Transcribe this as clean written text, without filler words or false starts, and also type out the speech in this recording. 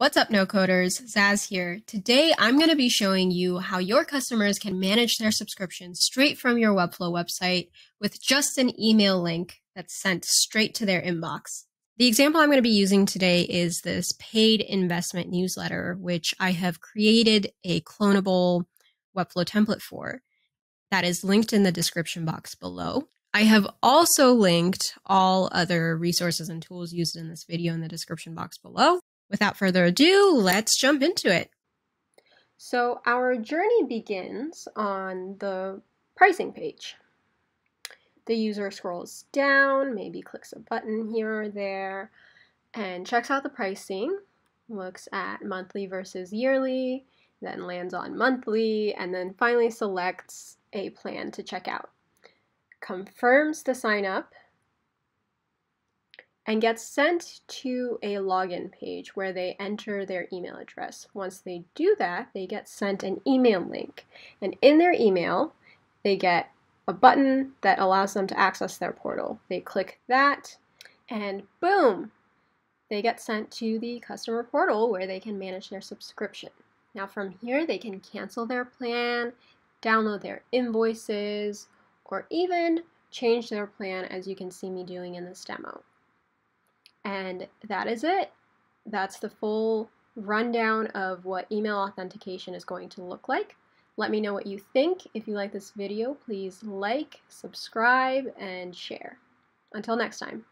What's up, no-coders? Zaz here. Today, I'm going to be showing you how your customers can manage their subscriptions straight from your Webflow website with just an email link that's sent straight to their inbox. The example I'm going to be using today is this paid investment newsletter, which I have created a clonable Webflow template for that is linked in the description box below. I have also linked all other resources and tools used in this video in the description box below. Without further ado, let's jump into it. So our journey begins on the pricing page. The user scrolls down, maybe clicks a button here or there, and checks out the pricing, looks at monthly versus yearly, then lands on monthly, and then finally selects a plan to check out. Confirms the sign up, and gets sent to a login page where they enter their email address. Once they do that, they get sent an email link. And in their email, they get a button that allows them to access their portal. They click that, and boom, they get sent to the customer portal where they can manage their subscription. Now from here, they can cancel their plan, download their invoices, or even change their plan, as you can see me doing in this demo. And that is it. That's the full rundown of what email authentication is going to look like. Let me know what you think. If you like this video, please like, subscribe, and share. Until next time.